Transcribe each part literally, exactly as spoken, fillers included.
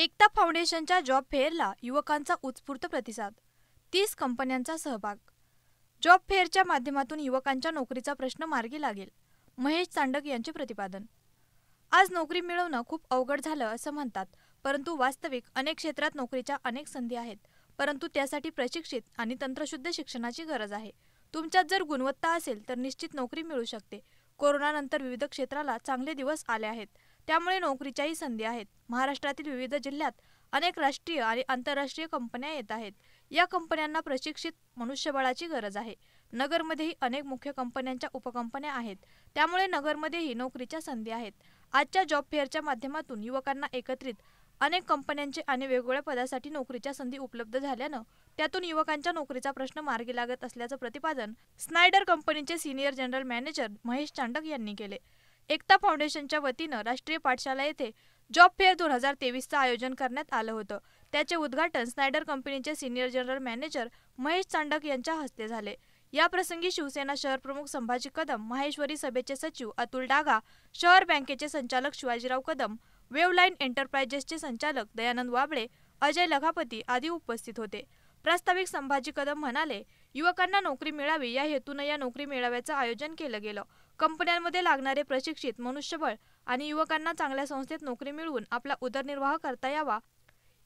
एकता फाउंडेशनच्या जॉब फेअरला युवकांचा उत्स्फूर्त प्रतिसाद, तीस कंपन्यांचा सहभाग। जॉब फेअरच्या माध्यमातून युवकांच्या नोकरीचा प्रश्न मार्गी लागेल, महेश चांडक यांचे प्रतिपादन। आज नोकरी मिळवणं खूप अवघड झालं असं म्हणतात, परंतु वास्तविक अनेक क्षेत्रात नोकरीच्या अनेक संधी आहेत, परंतु त्यासाठी प्रशिक्षित आणि तंत्रशुद्ध शिक्षणाची गरज आहे। तुमच्यात जर गुणवत्ता असेल तर निश्चित नोकरी मिळू शकते। कोरोनानंतर विविध क्षेत्राला चांगले दिवस आले आहेत, त्यामुळे नोकरीच्याही संधी आहेत। महाराष्ट्रातील विविध जिल्ह्यात अनेक राष्ट्रीय आणि आंतरराष्ट्रीय कंपन्या येत आहेत। या कंपन्यांना प्रशिक्षित मनुष्यबळाची गरज आहे। नगरमध्येही अनेक मुख्य कंपन्यांच्या उपकंपन्या आहेत, त्यामुळे नगरमध्येही नोकरीच्या संधी आहेत। आजच्या जॉब फेअरच्या माध्यमातून युवकांना एकत्रित अनेक कंपन्यांचे आणि वेगवेगळ्या पदासाठी नोकरीच्या संधी उपलब्ध झाल्यानं त्यातून युवकांच्या नोकरीचा प्रश्न मार्गी लागत असल्याचं प्रतिपादन श्नायडर कंपनीचे senior general manager Mahesh Chandak यांनी केले। एकता फाउंडेशनच्या वतीनं राष्ट्रीय पाठशाला येथे जॉब फेअर दोन हजार तेवीसचं आयोजन करण्यात आलं होतं। त्याचे उद्घाटन श्नायडर कंपनीचे senior general manager Mahesh Chandak यांच्या हस्ते झाले। या प्रसंगी शिवसेना शहर प्रमुख संभाजी कदम, माहेश्वरी सभेचे सचिव अतुल डागा, शहर बँकेचे संचालक शिवाजीराव कदम, वेवलाईन एंटरप्राइजेसचे संचालक दयानंद वाबळे, अजय लखापती आदी उपस्थित होते। प्रास्ताविक संभाजी कदम म्हणाले, युवकांना नोकरी मिळावी या हेतूने या नोकरी मेळाव्याचं आयोजन केलं गेलं। कंपन्यांमध्ये लागणारे प्रशिक्षित मनुष्यबळ आणि युवकांना चांगल्या संस्थेत नोकरी मिळवून आपला उदरनिर्वाह करता यावा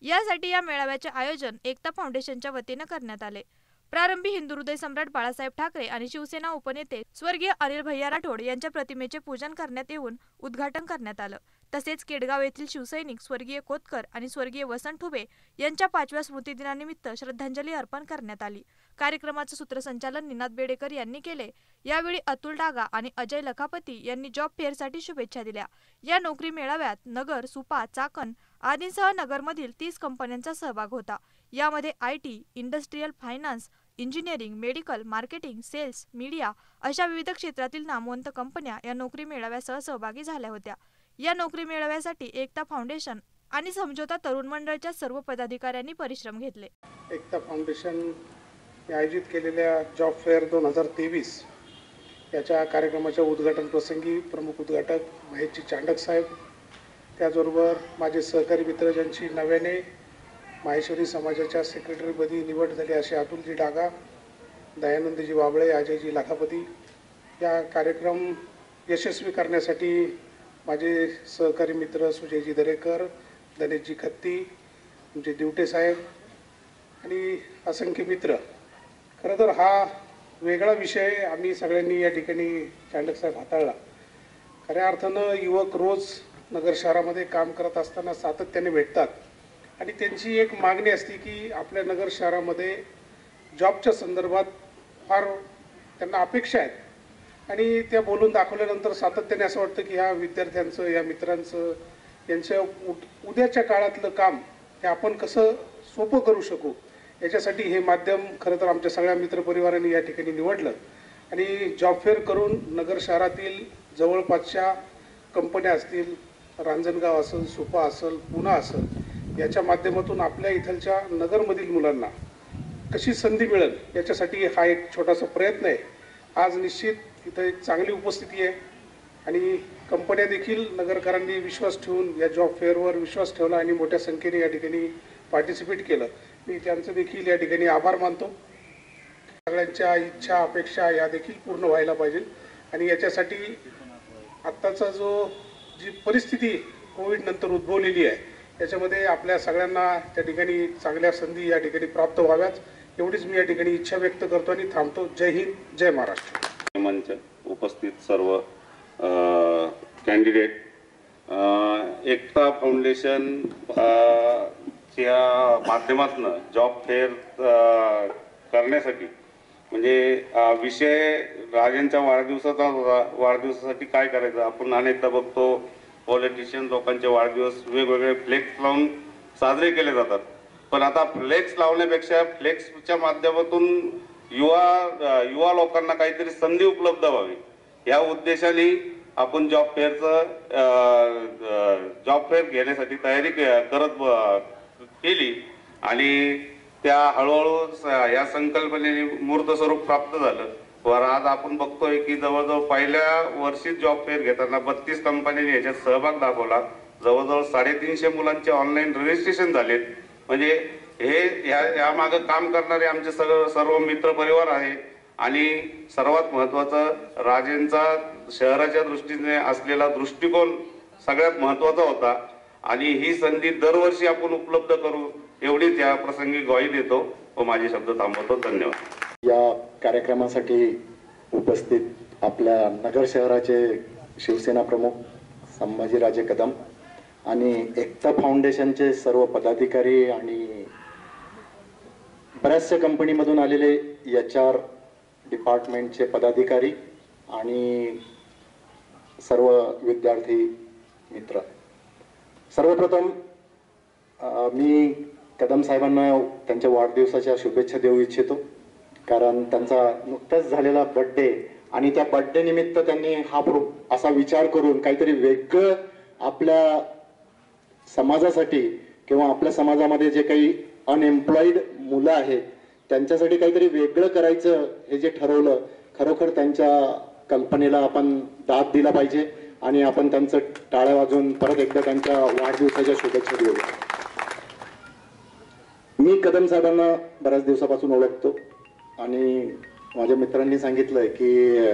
यासाठी या मेळाव्याचे आयोजन एकता फाउंडेशनच्या वतीने करण्यात आले। प्रारंभी हिंदू हृदय सम्राट बाळासाहेब ठाकरे आणि शिवसेना उपनेते स्वर्गीय अनिल भैया राठोड यांच्या प्रतिमेचे पूजन करण्यात येऊन उद्घाटन करण्यात आलं। तसेच केडगाव येथील शिवसैनिक स्वर्गीय कोदकर आणि स्वर्गीय वसंत तुभे यांच्या पाचव्या स्मृतिदिनानिमित्त श्रद्धांजली अर्पण करण्यात आली। कार्यक्रमाचे सूत्रसंचालन निनाद बेडेकर यांनी केले। यावेळी अतुल डागा आणि अजय लखापती यांनी जॉब फेअरसाठी शुभेच्छा दिल्या। या नोकरी मेळाव्यात नगर, सुपा, चाकण आदींसह नगरमधील तीस कंपन्यांचा सहभाग होता। यामध्ये IT, industrial finance, engineering, medical, marketing, sales, media अशा विविध क्षेत्रातील नामवंत कंपन्या या नोकरी मेळाव्यासह सहभागी झाल्या होत्या। या नोकरी मेळाव्यासाठी एकता फाउंडेशन आणि समझोता तरुण मंडळाच्या सर्व पदाधिकाऱ्यांनी परिश्रम घेतले। एकता फाउंडेशन आयोजित केलेल्या जॉब फेअर दोन हजार तेवीस याच्या कार्यक्रमाच्या उद्घाटन प्रसंगी प्रमुख उद्घाटक महेश चांडक साहेब, त्याचबरोबर माझे सहकारी मित्र ज्यांची नव्याने माहेश्वरी समाजाच्या सेक्रेटरीपदी निवड झाली असे अतुलजी डागा, दयानंदजी वाबळे, अजयजी लखापती। या कार्यक्रम यशस्वी करण्यासाठी माझे सहकारी मित्र सुजयजी दरेकर, दलेजी खट्टी, तुमचे दिवटे साहेब आणि असंख्य मित्र। खरं तर हा वेगळा विषय आम्ही सगळ्यांनी या ठिकाणी चांडक साहेब हाताळला। खऱ्या अर्थानं युवक रोज नगर शहरामध्ये काम करत असताना सातत्याने भेटतात आणि त्यांची एक मागणी असते की आपल्या नगर शहरामध्ये जॉबच्या संदर्भात फार त्यांना अपेक्षा आहेत आणि त्या बोलून दाखवल्यानंतर सातत्याने असं वाटतं की ह्या विद्यार्थ्यांचं, या मित्रांचं, यांच्या उद उद्याच्या काळातलं काम हे आपण कसं सोपं करू शकू याच्यासाठी हे माध्यम खरं तर आमच्या सगळ्या मित्रपरिवारांनी या ठिकाणी निवडलं आणि जॉब फेअर करून नगर शहरातील जवळपासच्या कंपन्या असतील, रांजणगाव असेल, सुपा असेल, पुणा असेल, याच्या माध्यमातून आपल्या इथलच्या नगरमधील मुलांना कशी संधी मिळेल याच्यासाठी हा एक छोटासा प्रयत्न आहे। आज निश्चित इथं एक चांगली उपस्थिती आहे आणि कंपन्या देखील नगरकरांनी विश्वास ठेवून या जॉब फेअरवर विश्वास ठेवला आणि मोठ्या संख्येने या ठिकाणी पार्टिसिपेट केलं। मी त्यांचं देखील या ठिकाणी आभार मानतो। सगळ्यांच्या इच्छा, अपेक्षा या देखील पूर्ण व्हायला पाहिजे आणि याच्यासाठी आत्ताचा जो जी परिस्थिती कोविडनंतर उद्भवलेली आहे त्याच्यामध्ये आपल्या सगळ्यांना त्या ठिकाणी चांगल्या संधी या ठिकाणी प्राप्त व्हाव्यात एवढीच मी या ठिकाणी इच्छा व्यक्त करतो आणि थांबतो। जय हिंद, जय महाराष्ट्र। मंच उपस्थित सर्व कॅन्डिडेट, एकता फाउंडेशन या माध्यमातून जॉब फेअर करण्यासाठी म्हणजे विषय राजांच्या वाढदिवसाचा होता। वाढदिवसासाठी काय करायचं आपण अनेकदा बघतो, पॉलिटिशियन लोकांचे वाढदिवस वेगवेगळे फ्लेक्स लावून साजरे केले जातात, पण आता फ्लेक्स लावण्यापेक्षा फ्लेक्सच्या माध्यमातून युवा युवा लोकांना काहीतरी संधी उपलब्ध व्हावी या उद्देशाने आपण जॉब फेअरचं जॉब फेअर घेण्यासाठी तयारी करत केली आणि त्या हळूहळू या संकल्पनेने मूर्त स्वरूप प्राप्त झालं व आज आपण बघतोय की जवळजवळ पहिल्या वर्षीच जॉब फेअर घेताना बत्तीस कंपन्यांनी याच्यात सहभाग दाखवला। जवळजवळ साडेतीनशे मुलांचे ऑनलाईन रजिस्ट्रेशन झालेत। म्हणजे हे या या मागे काम करणारे आमचे सर्व सर्व मित्र परिवार आहे आणि सर्वात महत्त्वाचं राजेंचा शहराच्या दृष्टीने असलेला दृष्टिकोन सगळ्यात महत्त्वाचा होता आणि ही संधी दरवर्षी आपण उपलब्ध करू एवढीच या प्रसंगी ग्वाही देतो व माझे शब्द थांबवतो। धन्यवाद। या कार्यक्रमासाठी उपस्थित आपल्या नगर शहराचे शिवसेना प्रमुख संभाजी राजे कदम आणि एकता फाउंडेशनचे सर्व पदाधिकारी आणि बऱ्याचशा कंपनीमधून आलेले एच आर डिपार्टमेंटचे पदाधिकारी आणि सर्व विद्यार्थी मित्र, सर्वप्रथम मी कदम साहेबांना त्यांच्या वाढदिवसाच्या शुभेच्छा देऊ इच्छितो, कारण त्यांचा नुकताच झालेला बर्थडे आणि त्या बर्थडे निमित्त त्यांनी हा असा विचार करून काहीतरी वेगळं आपल्या समाजासाठी किंवा आपल्या समाजामध्ये जे काही अनएम्प्लॉईड मुलं आहेत त्यांच्यासाठी काहीतरी वेगळं करायचं हे जे ठरवलं, खरोखर त्यांच्या कल्पनेला आपण दाद दिला पाहिजे आणि आपण त्यांचं टाळ्या वाजवून परत एकदा त्यांच्या वाढदिवसाच्या शुभेच्छा देऊ। मी कदम साहेबांना बऱ्याच दिवसापासून ओळखतो आणि माझ्या मित्रांनी सांगितलंय की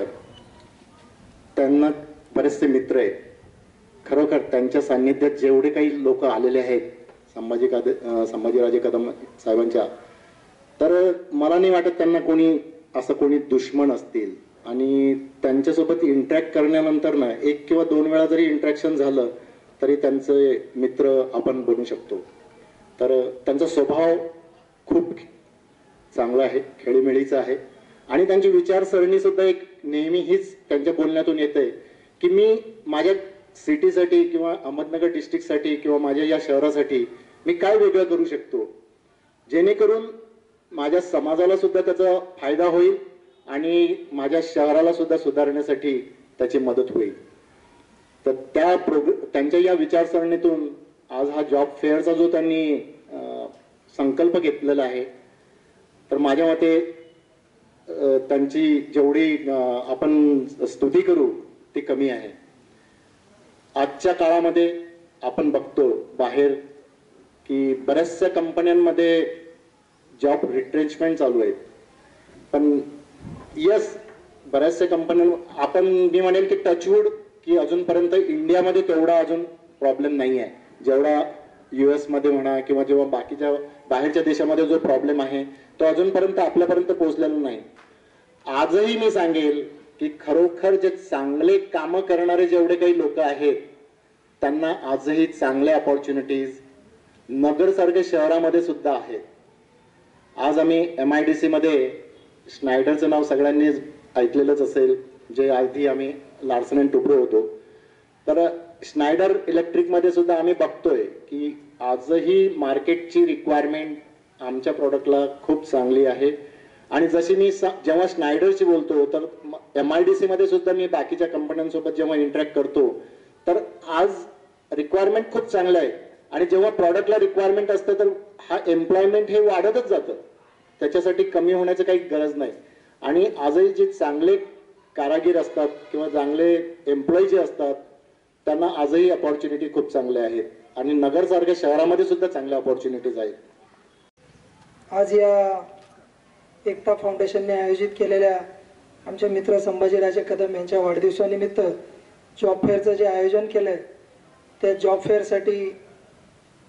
त्यांना बरेचसे मित्र आहेत। खरोखर त्यांच्या सान्निध्यात जेवढे काही लोक आलेले आहेत संभाजी कद संभाजीराजे कदम साहेबांच्या, तर मला नाही वाटत त्यांना कोणी असं कोणी दुश्मन असतील आणि त्यांच्यासोबत इंटरॅक्ट करण्यानंतर ना एक किंवा दोन वेळा जरी इंटरॅक्शन झालं तरी त्यांचे मित्र आपण बनू शकतो। तर त्यांचा स्वभाव खूप चांगला आहे, खेळीमेळीचा आहे आणि त्यांची विचारसरणीसुद्धा एक नेहमी हीच त्यांच्या बोलण्यातून येते की मी माझ्या सिटीसाठी किंवा अहमदनगर डिस्ट्रिक्टसाठी किंवा माझ्या या शहरासाठी मी काय वेगळं करू शकतो जेणेकरून माझ्या समाजाला सुद्धा त्याचा फायदा होईल आणि माझ्या शहराला सुद्धा सुधारण्यासाठी त्याची मदत होईल। तर त्या प्रोग त्यांच्या या विचारसरणीतून आज हा जॉब फेअरचा जो त्यांनी संकल्प घेतलेला आहे, तर माझ्या मते त्यांची जेवढी आपण स्तुती करू ती कमी आहे। आजच्या काळामध्ये आपण बघतो बाहेर की बऱ्याचशा कंपन्यांमध्ये जॉब रिट्रेंचमेंट चालू आहेत, पण यस बऱ्याचशा कंपन्या आपण मी म्हणेल की टचवूड की अजूनपर्यंत इंडियामध्ये तेवढा अजून प्रॉब्लेम नाही आहे जेवढा यू एसमध्ये म्हणा किंवा जेव्हा बाकीच्या बाहेरच्या देशामध्ये जो प्रॉब्लेम आहे तो अजूनपर्यंत आपल्यापर्यंत पोहोचलेला नाही। आजही मी सांगेल की खरोखर जे चांगले कामं करणारे जेवढे काही लोक आहेत त्यांना आजही चांगल्या अपॉर्च्युनिटीज नगरसारख्या शहरामध्ये सुद्धा आहेत। आज आम्ही एमआयडीसीमध्ये श्नायडरचं नाव सगळ्यांनीच ऐकलेलंच असेल, जे आधी आम्ही लार्सन अँड टुब्रो होतो, तर श्नायडर इलेक्ट्रिकमध्ये सुद्धा आम्ही बघतोय की आजही मार्केटची रिक्वायरमेंट आमच्या प्रॉडक्टला खूप चांगली आहे आणि जशी मी जेव्हा श्नायडरची बोलतो तर एम आय डी सीमध्ये सुद्धा मी बाकीच्या कंपन्यांसोबत जेव्हा इंटरॅक्ट करतो तर आज रिक्वायरमेंट खूप चांगलं आहे आणि जेव्हा प्रॉडक्टला रिक्वायरमेंट असतं तर हा एम्प्लॉयमेंट हे वाढतच जातं, त्याच्यासाठी कमी होण्याचं काही गरज नाही। आणि आजही जे चांगले कारागीर असतात किंवा चांगले एम्प्लॉई जे असतात त्यांना आजही अपॉर्च्युनिटी खूप चांगल्या आहेत आणि नगरसारख्या शहरामध्ये सुद्धा चांगल्या अपॉर्च्युनिटीज आहेत। आज या एकता फाउंडेशनने आयोजित केलेल्या आमचे मित्र संभाजीराजे कदम यांच्या वाढदिवसानिमित्त जॉब फेअरचं जे आयोजन केलं आहे त्या जॉब फेअरसाठी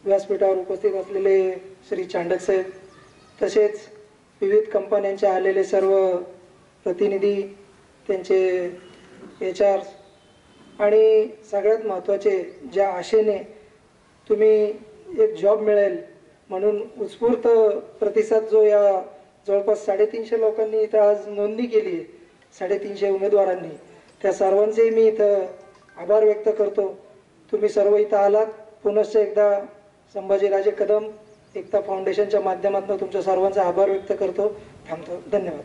व्यासपीठावर उपस्थित असलेले श्री चांडक साहेब तसेच विविध कंपन्यांच्या आलेले सर्व प्रतिनिधी, त्यांचे एच आर आणि सगळ्यात महत्त्वाचे ज्या आशेने तुम्ही एक जॉब मिळेल म्हणून उत्स्फूर्त प्रतिसाद जो या जवळपास साडेतीनशे लोकांनी इथं आज नोंदणी केली आहे, साडेतीनशे उमेदवारांनी, त्या सर्वांचेही मी इथं आभार व्यक्त करतो। तुम्ही सर्व इथं आलात, पुनश्च एकदा संभाजीराजे कदम एकता फाउंडेशनच्या माध्यमातून तुमच्या सर्वांचा आभार व्यक्त करतो। थांबतो, धन्यवाद।